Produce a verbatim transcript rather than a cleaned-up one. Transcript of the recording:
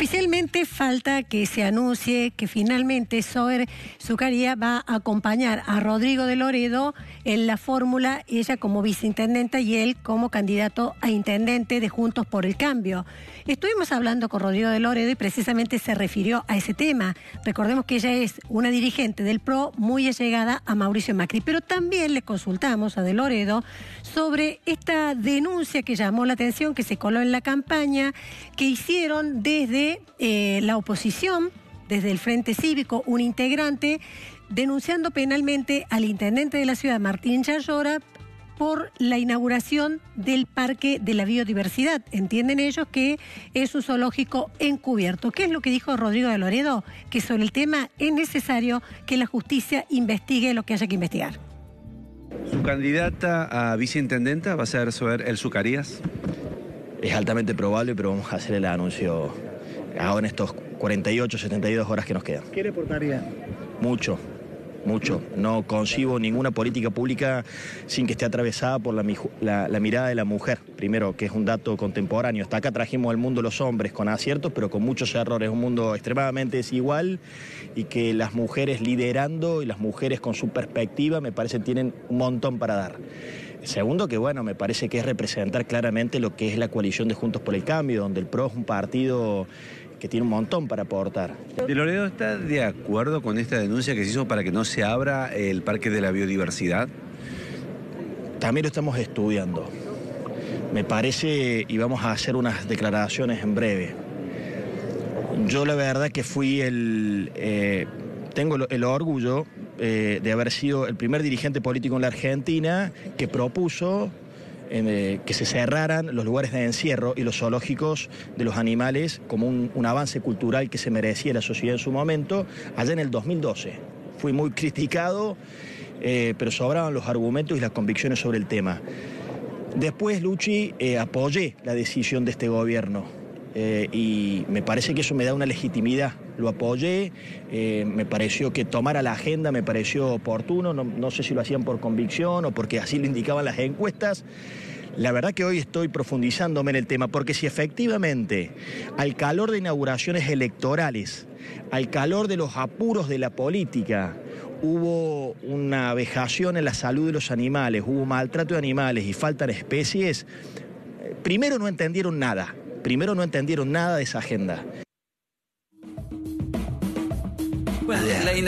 Oficialmente falta que se anuncie que finalmente Soher Sukaria va a acompañar a Rodrigo de Loredo en la fórmula, ella como viceintendenta y él como candidato a intendente de Juntos por el Cambio. Estuvimos hablando con Rodrigo de Loredo y precisamente se refirió a ese tema. Recordemos que ella es una dirigente del P R O muy allegada a Mauricio Macri, pero también le consultamos a de Loredo sobre esta denuncia que llamó la atención, que se coló en la campaña, que hicieron desde eh, la oposición, desde el Frente Cívico, un integrante denunciando penalmente al intendente de la ciudad, Martín Chayora, por la inauguración del Parque de la Biodiversidad. Entienden ellos que es un zoológico encubierto. ¿Qué es lo que dijo Rodrigo de Loredo? Que sobre el tema es necesario que la justicia investigue lo que haya que investigar. ¿Su candidata a viceintendenta va a ser Soher El Sukaria? Es altamente probable, pero vamos a hacer el anuncio ahora en estos cuarenta y ocho, setenta y dos horas que nos quedan. ¿Qué le aportaría? Mucho. Mucho. No concibo ninguna política pública sin que esté atravesada por la, la, la mirada de la mujer. Primero, que es un dato contemporáneo. Hasta acá trajimos al mundo los hombres con aciertos, pero con muchos errores. Un mundo extremadamente desigual y que las mujeres liderando y las mujeres con su perspectiva, me parece, tienen un montón para dar. Segundo, que bueno, me parece que es representar claramente lo que es la coalición de Juntos por el Cambio, donde el P R O es un partido que tiene un montón para aportar. ¿De Loredo está de acuerdo con esta denuncia que se hizo para que no se abra el Parque de la Biodiversidad? También lo estamos estudiando. Me parece, y vamos a hacer unas declaraciones en breve. Yo la verdad que fui el... Eh, tengo el orgullo eh, de haber sido el primer dirigente político en la Argentina que propuso En, eh, que se cerraran los lugares de encierro y los zoológicos de los animales como un, un avance cultural que se merecía la sociedad en su momento, allá en el dos mil doce. Fui muy criticado, eh, pero sobraban los argumentos y las convicciones sobre el tema. Después, Luchi, eh, apoyé la decisión de este gobierno eh, y me parece que eso me da una legitimidad. Lo apoyé, eh, me pareció que tomara la agenda, me pareció oportuno, no, no sé si lo hacían por convicción o porque así lo indicaban las encuestas. La verdad que hoy estoy profundizándome en el tema, porque si efectivamente al calor de inauguraciones electorales, al calor de los apuros de la política, hubo una vejación en la salud de los animales, hubo maltrato de animales y falta de especies, primero no entendieron nada, primero no entendieron nada de esa agenda. Well, yeah.